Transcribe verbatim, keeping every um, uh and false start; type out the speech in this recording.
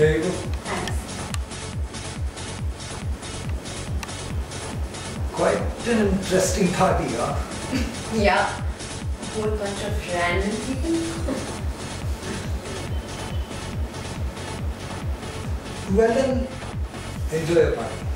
There you go. Thanks. Quite an interesting party, huh? Yeah. A whole bunch of random people. Well then, enjoy your party.